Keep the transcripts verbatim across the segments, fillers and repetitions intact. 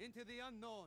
into the unknown.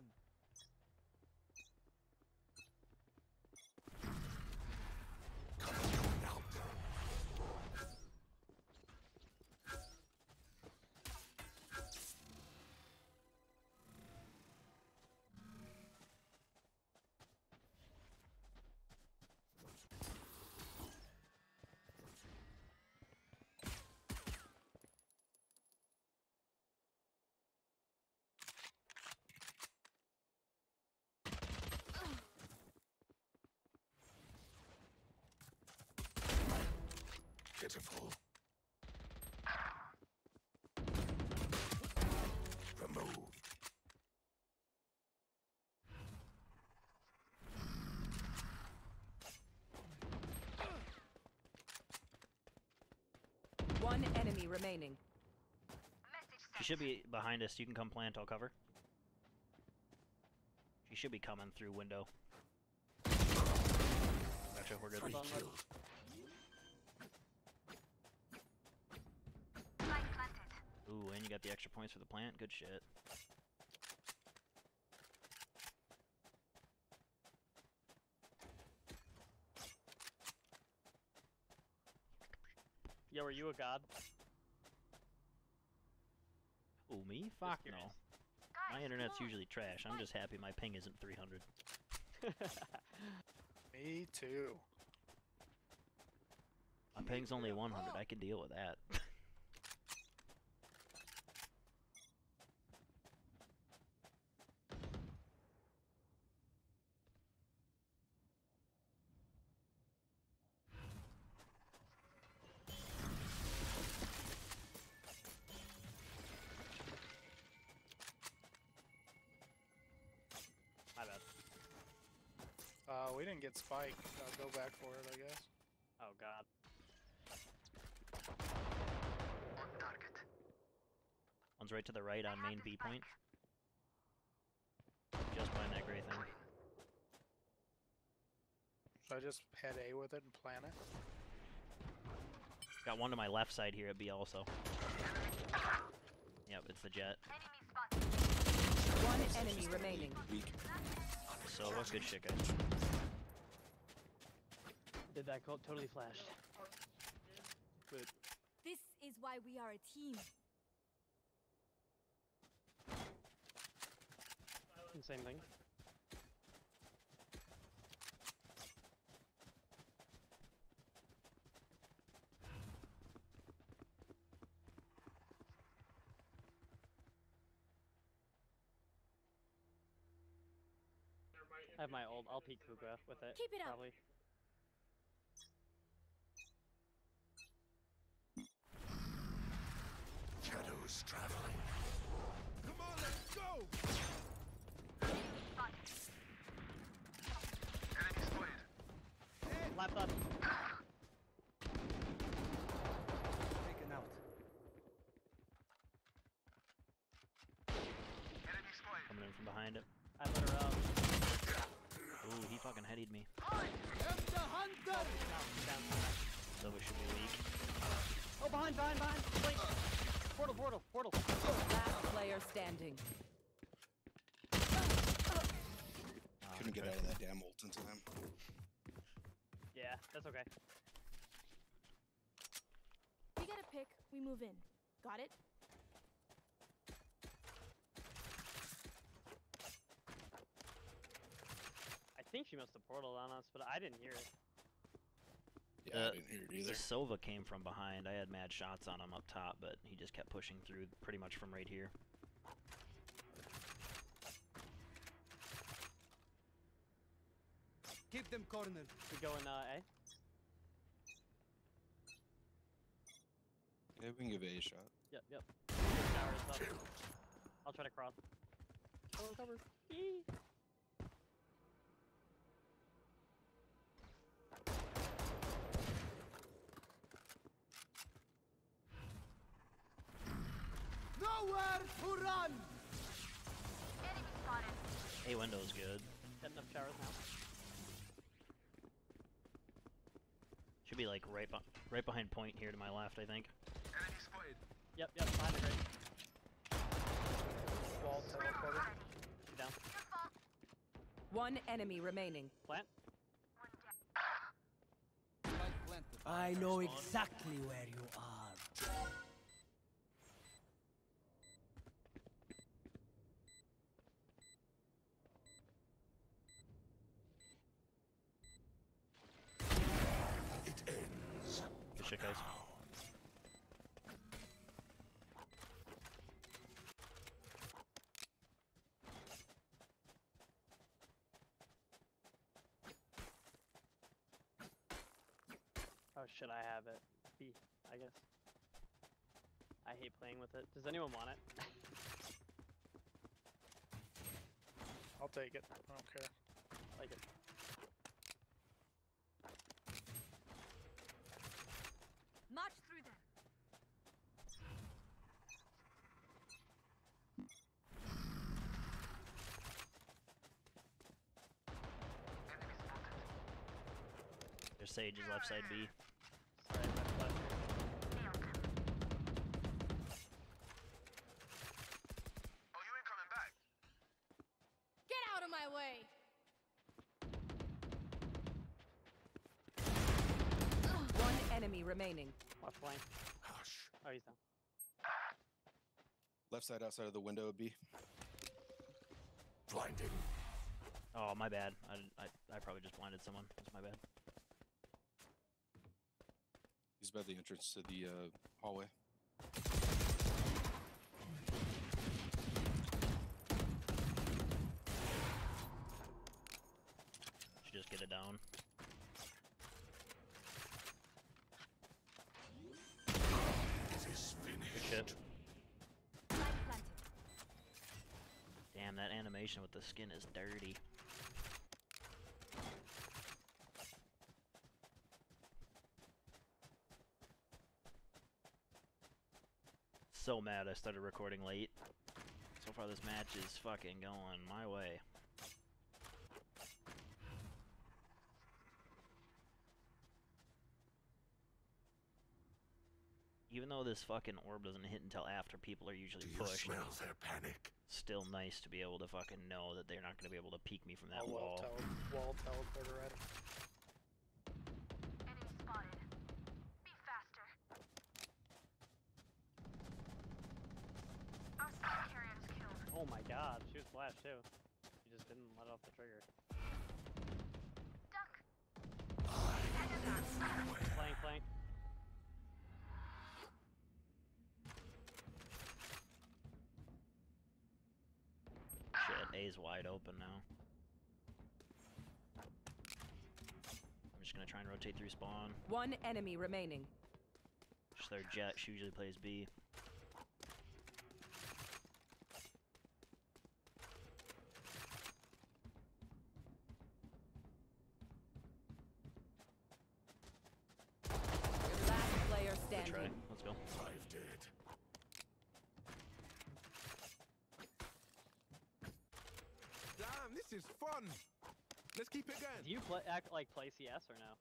Pitiful. Removed. One enemy remaining. She should be behind us. You can come plant. I'll cover. She should be coming through window. Gotcha. We're good. Ooh, and you got the extra points for the plant. Good shit. Yo, are you a god? Ooh, me? Fuck no. My internet's usually trash. I'm just happy my ping isn't three hundred. Me too. My ping's only one hundred. I can deal with that. My bad. Uh, we didn't get spiked. I'll go back for it, I guess. Oh, God. On target. One's right to the right on main B point. Just behind that gray thing. Should I just head A with it and plant it? Got one to my left side here at B also. Yep, it's the jet. One enemy remaining. So what good shit, guys. Did that cult totally flashed. Good. This is why we are a team. Same thing. I have my old, I'll peek Kuga with it. Keep it up! Probably. Shadows traveling. Come on, let's go! Enemy spotted. Left up. Taken out. Enemy spotted. Coming in from behind it. I let her out. Ooh, he fucking headied me. I am the hunter! So we should be weak. Oh, behind, behind, behind! Wait! Portal, portal, portal! Last player standing. Oh, couldn't get out of that damn ult in time. Yeah, that's okay. We get a pick, we move in. Got it? I think she must have portaled on us, but I didn't hear it. Yeah, uh, I didn't hear it either. Silva came from behind. I had mad shots on him up top, but he just kept pushing through pretty much from right here. Keep them cornered. We go in uh, A? Yeah, we can give A a shot. Yep, yep. I'll try to cross. Oh, cover. Eee. Nowhere to run! Enemy spotted. Hey, window's good. Got enough towers now. Should be like right, be right behind point here to my left, I think. Enemy spotted. Yep, yep, behind the grid. wall, teleporter. She's down. One enemy remaining. Plant. I know exactly where you are. It ends. Good shit, guys. Oh, should I have it? B, I guess. I hate playing with it. Does anyone want it? I'll take it. I don't care. I like it. March through them. Their sage is left side B. Sorry, left, left. Are you ain't coming back? Get out of my way! One enemy remaining. Left flank. Gosh. Oh, he's down. Left side outside of the window would be. Blinding. Oh, my bad. I, I, I probably just blinded someone. That's my bad. He's by the entrance to the uh, hallway. Should just get it down. It is finished. Damn, that animation with the skin is dirty. So mad I started recording late. So far this match is fucking going my way. Even though this fucking orb doesn't hit until after people are usually pushed. Do you smell their panic? Still nice to be able to fucking know that they're not going to be able to peek me from that wall. Wall teleporter at it. Enemy spotted. Oh my god, she was flash too. She just didn't let off the trigger. Duck! Flank, flank. Shit, A's wide open now. I'm just gonna try and rotate through spawn. One enemy remaining. Just their jet, she usually plays B. Good try. Let's go. Five dead. Damn, this is fun. Let's keep it going. Do you play, act like play C S or no?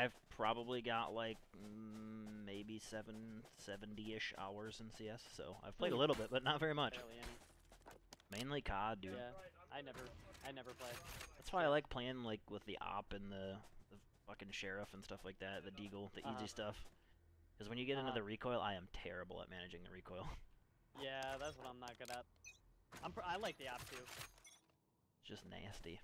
I've probably got like mm, maybe seven, seventy-ish hours in C S, so I've played a little bit, but not very much. Mainly C O D, dude. Yeah, I never, I never play. That's why I like playing like with the op and the, the fucking sheriff and stuff like that. The deagle, the uh-huh. easy stuff. Because when you get uh, into the recoil, I am terrible at managing the recoil. Yeah, that's what I'm not good at. I'm pr I like the op too. It's just nasty.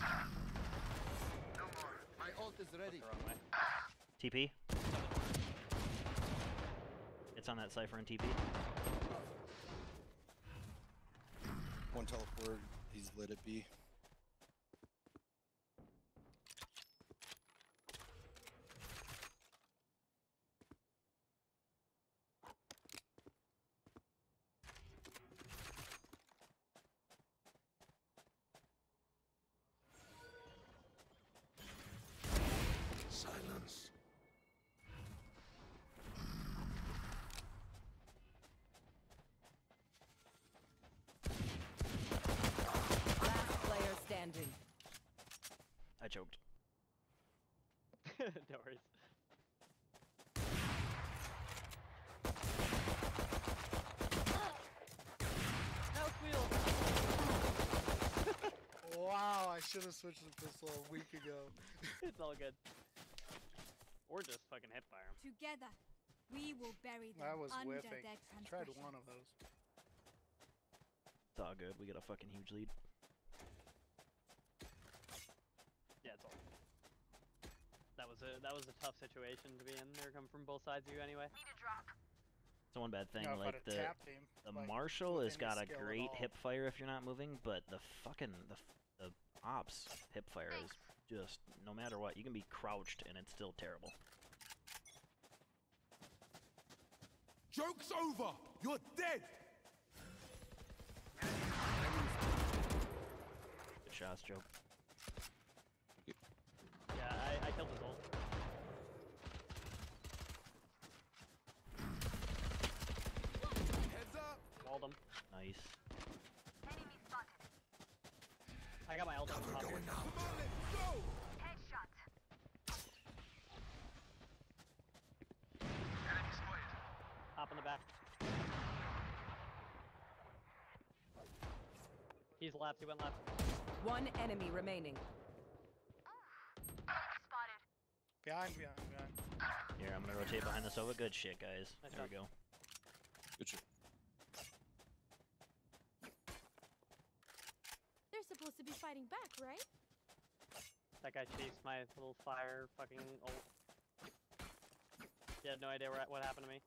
No more. My ult is ready. T P. It's on that Cypher and T P. One teleport, he's lit at B. Silence. I choked. No worries. Wow, I should have switched the pistol a week ago. It's all good. Or just fucking hipfire them. Together, we will bury them. I was whiffing. I tried one of those. It's all good. We got a fucking huge lead. Yeah, it's all good. That was a that was a tough situation to be in. They're coming from both sides of you anyway. Need a drop. It's one bad thing, no, like the him, the like, Marshal has got a great hip fire if you're not moving, but the fucking the the ops hip fire is just no matter what, you can be crouched and it's still terrible. Joke's over. You're dead. Good shots, Joe. Yeah, I, I killed the goal. Walled him. Nice. Enemy spotted. I got my ult on top here. Headshot. Enemy spotted. Hop in the back. He's left. He went left. One enemy remaining. Spotted. Behind, behind, behind. Here, I'm gonna rotate behind the sofa. Good shit, guys. Nice there shot. We go. Good shit. Supposed to be fighting back, right? That guy chased my little fire fucking ult. He had no idea where, what happened to me.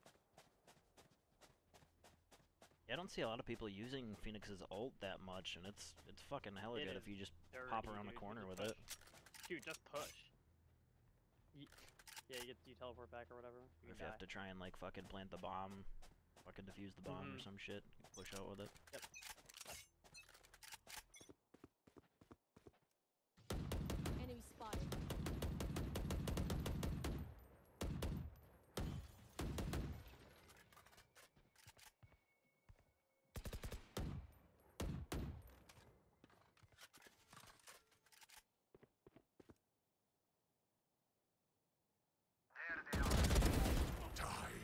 Yeah, I don't see a lot of people using Phoenix's ult that much, and it's it's fucking hella it good if you just dirty, pop around dude, the corner with push. It. Dude, just push. You, yeah, you get you teleport back or whatever. You or if die. You have to try and like fucking plant the bomb, fucking defuse the bomb mm-hmm. or some shit, you can push out with it. Yep. Spotted. There they are. Die.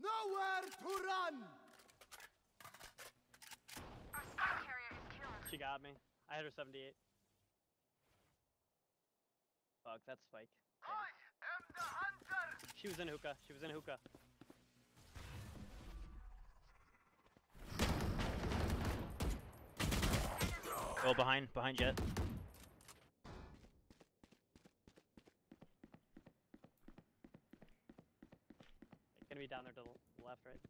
Nowhere to run. Our spy carrier is killed. She got me. I had her seventy-eight. Fuck, that's Spike. Damn. I am the hunter! She was in hookah. She was in hookah. Oh, behind. Behind Jet. It's gonna be down there to the left, right?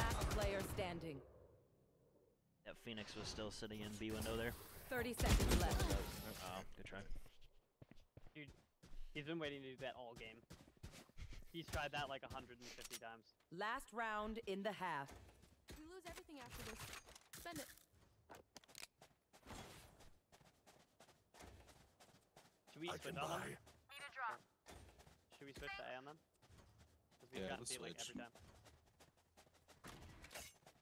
Last player standing. That Phoenix was still sitting in B window there. thirty seconds left. Oh, good try. Dude, he's been waiting to do that all game. He's tried that like a hundred fifty times. Last round in the half. We lose everything after this. Spend it. Should we switch on them? Need a drop. Should we switch to A on them? We've yeah, got to be like every time.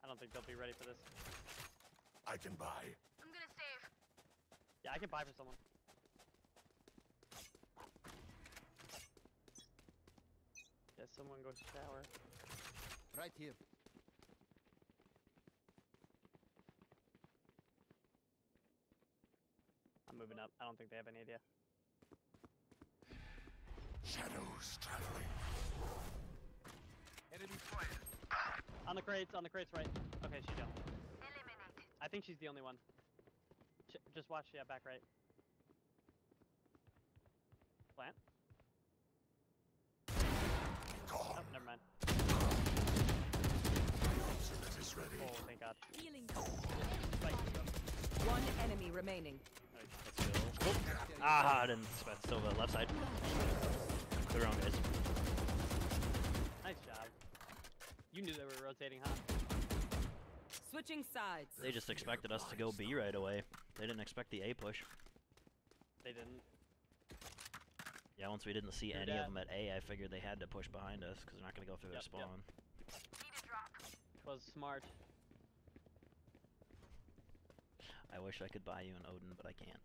I don't think they'll be ready for this. I can buy. I'm gonna save. Yeah, I can buy for someone. Yeah, someone go shower. Right here. I'm moving up. I don't think they have any idea. Shadows traveling. Enemy fire. On the crates, on the crates, right. Okay, she's down. Eliminated. I think she's the only one. Ch just watch, yeah, back right. Plant. Gone. Oh, never mind. Is ready. Oh, thank God. Oh. One enemy remaining. Right, let's go. Oh. Ah, I didn't spend Silva. Left side. The wrong guys. Nice job. You knew they were rotating, huh? Switching sides. They just expected us to go B right away. They didn't expect the A push. They didn't. Yeah, once we didn't see You're any dead. of them at A, I figured they had to push behind us because they're not going to go through yep, their spawn. Yep. Was smart. I wish I could buy you an Odin, but I can't.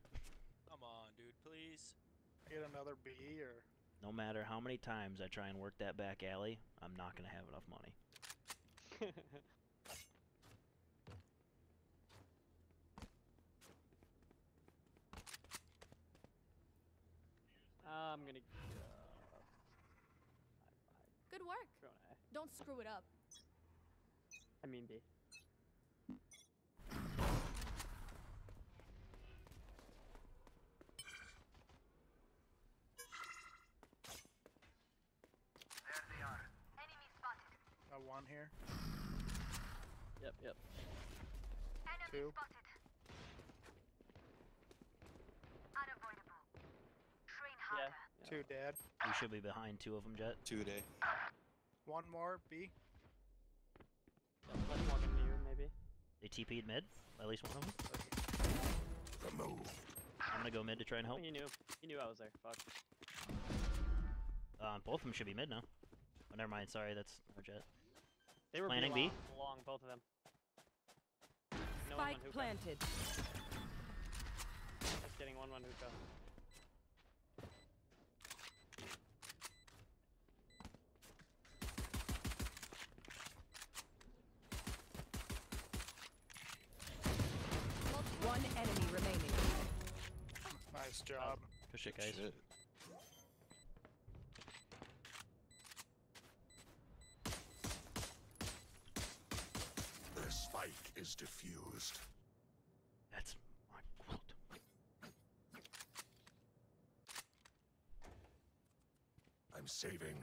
Come on, dude, please. Get another B or... No matter how many times I try and work that back alley, I'm not going to have enough money. I'm gonna. Uh, Good work. Don't screw it up. I mean, B. There they are. Enemy spotted. Got one here. Yep, yep. Enemy Two. spotted. Unavoidable. Yeah. yeah. Two dead. We should be behind two of them, Jet. Two dead. One more, B. One more than you, maybe. They T P'd mid, at least one of them. Remove. I'm gonna go mid to try and help. You knew. You knew I was there. Fuck. Um, both of them should be mid now. Oh, never mind. Sorry, that's no Jet. They were planning B. Long, both of them. No Spike one planted. Just getting one one hookah. One enemy remaining. Nice job. Push it, guys. Shit. The spike is diffused. That's my fault. I'm saving.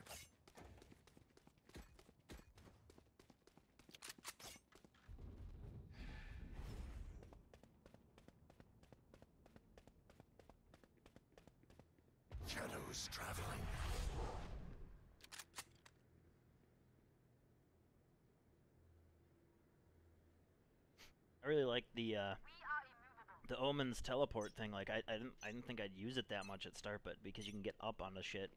Shadows traveling. I really like the uh, the Omen's teleport thing. Like I, I didn't, I didn't think I'd use it that much at start, but because you can get up on the shit.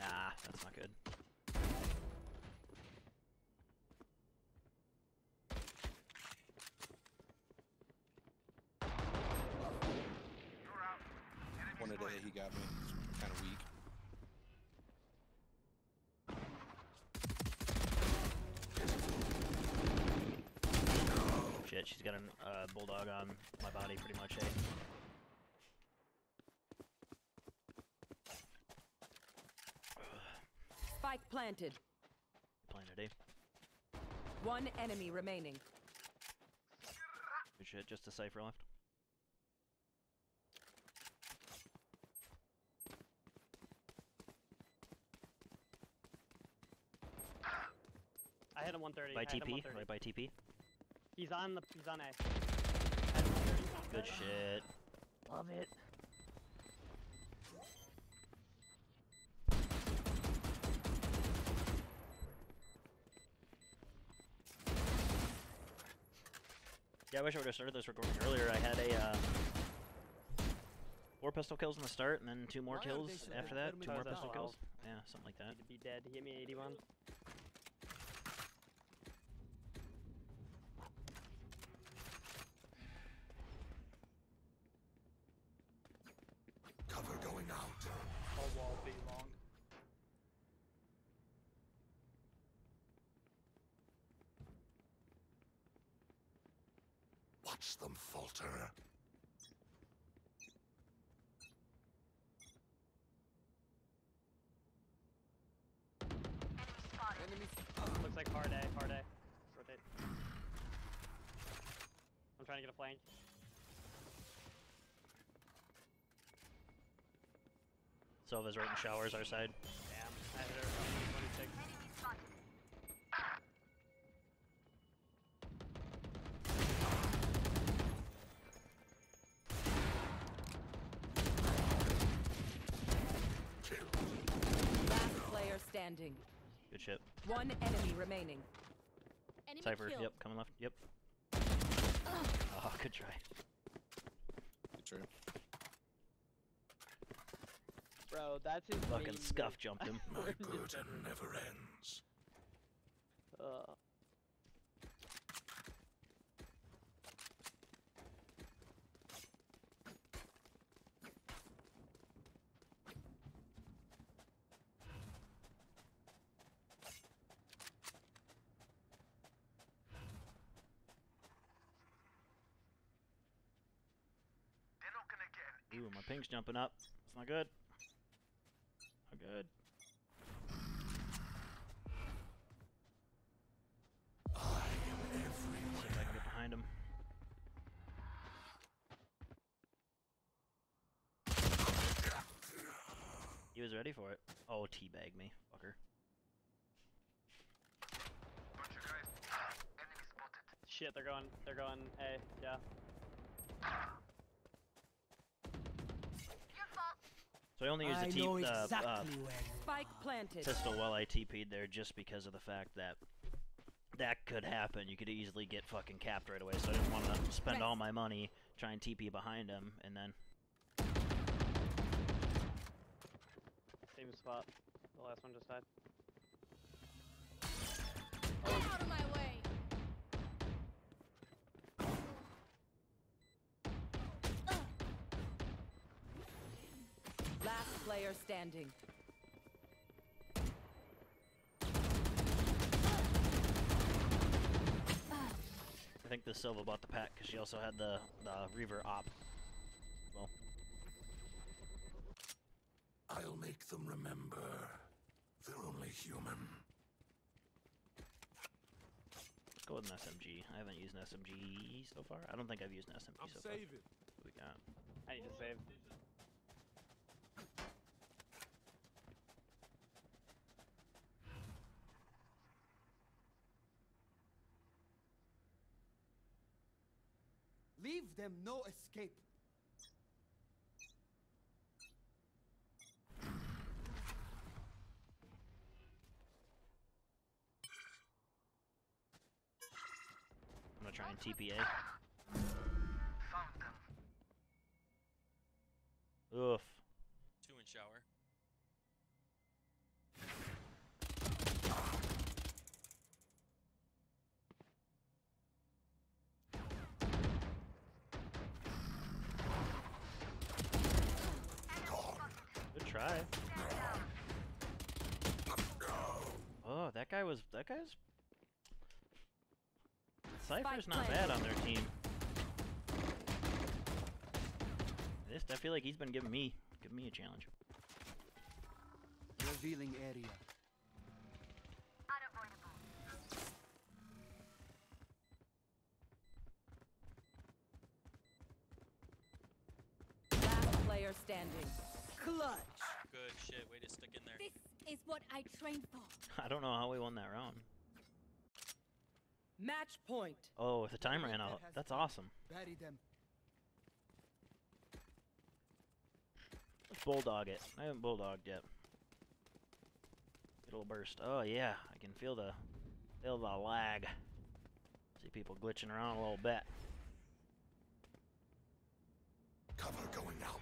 Nah, that's not good. One of the he got me. Kind of weak. Shit, she's got a uh, bulldog on my body, pretty much. Hey. Spike planted. Planted, eh? One enemy remaining. Good shit. Just a cipher left. I hit him one thirty. By T P, right by T P. He's on the. He's on A. Good shit. Love it. Yeah, I wish I would have started this recording earlier. I had a uh, four pistol kills in the start, and then two more kills after that. Two more pistol kills. Yeah, something like that. Need to be dead. He hit me eighty-one. Going out. All wall be long. Watch them falter. Enemy spotted. Enemy spotted. Looks like hard A, hard A. Rotate. I'm trying to get a flank. Silva's right in showers, our side. Damn, I hit her on twenty-six. Last player standing. Good ship. One enemy remaining. Enemy Cypher, killed. Yep, coming left, yep. Ugh. Oh, good try. Good try. Bro, that's his fucking main scuff move. Jumped him. My good never ends. Uh. Ooh, my ping's jumping up. It's not good. Not good. I am everywhere. See if I can get behind him. He was ready for it. Oh, teabag me, fucker. Bunch of guys. Enemy spotted. Shit, they're going. They're going. A, yeah. So I only used the T P exactly uh, uh, spike planted pistol while I T P'd there just because of the fact that that could happen. You could easily get fucking capped right away, so I didn't want to spend all my money trying T P behind him and then same spot. The last one just died. Get out of my way. Last player standing. I think the Silva bought the pack because she also had the, the Reaver op. Well, I'll make them remember they're only human. Let's go with an S M G. I haven't used an S M G so far. I don't think I've used an S M G I'm so saving. far. What we got? I need to save. Leave them no escape. I'm gonna try and T P A. Found them. Oof. Two in shower. Try. Oh, that guy was. That guy's. Cypher's not bad on their team. This, I feel like he's been giving me, giving me a challenge. Revealing area. Last player standing. Clutch. Good shit, way to stick in there. This is what I trained for. I don't know how we won that round. Match point. Oh, if the time ran out, that's awesome. Bury them. Let's bulldog it. I haven't bulldogged yet. It'll burst. Oh yeah, I can feel the feel the lag. See people glitching around a little bit. Cover going out.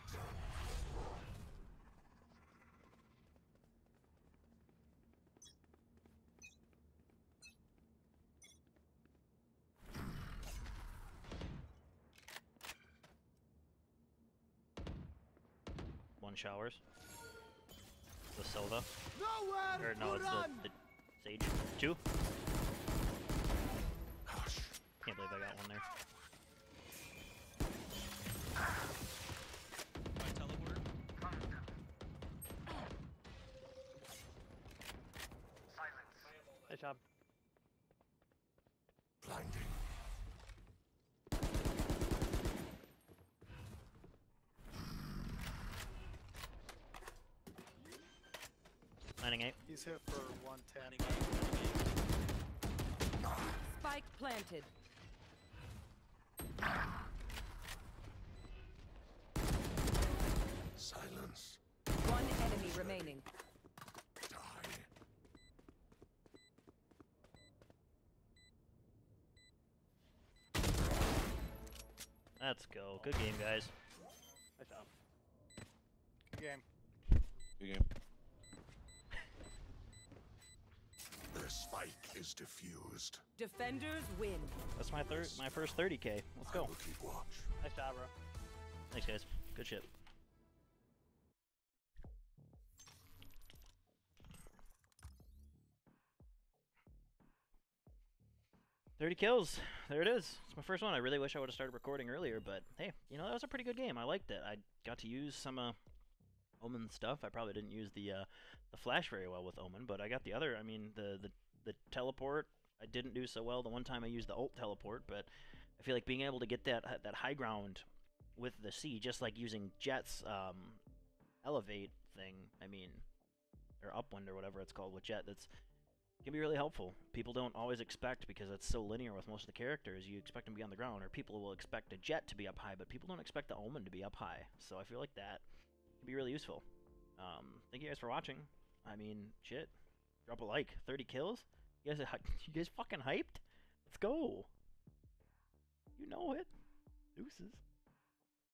Showers. The Silva. Nowhere or no, it's the, the Sage. Two. Gosh. Can't believe I got one there. My teleport. Silence. Nice job. Blinding. Eight. He's hit for one ten. Spike planted. Silence. One enemy Shut remaining. Die. Let's go. Good game, guys. Nice job. Good game. Good game. The spike is diffused. Defenders win. That's my third, my first thirty K. Let's go. Keep watch. Nice job, bro. Thanks, guys. Good shit. thirty kills. There it is. It's my first one. I really wish I would have started recording earlier, but hey, you know, that was a pretty good game. I liked it. I got to use some uh, Omen stuff. I probably didn't use the uh, the flash very well with Omen, but I got the other. I mean, the, the, the teleport, I didn't do so well the one time I used the ult teleport, but I feel like being able to get that, that high ground with the C, just like using Jet's um, elevate thing, I mean, or upwind or whatever it's called with Jet, that's... can be really helpful. People don't always expect, because it's so linear with most of the characters, you expect them to be on the ground, or people will expect a Jet to be up high, but people don't expect the Omen to be up high. So I feel like that can be really useful. Um, thank you guys for watching. I mean, shit. Drop a like. thirty kills? You guys, are, you guys fucking hyped? Let's go. You know it. Deuces.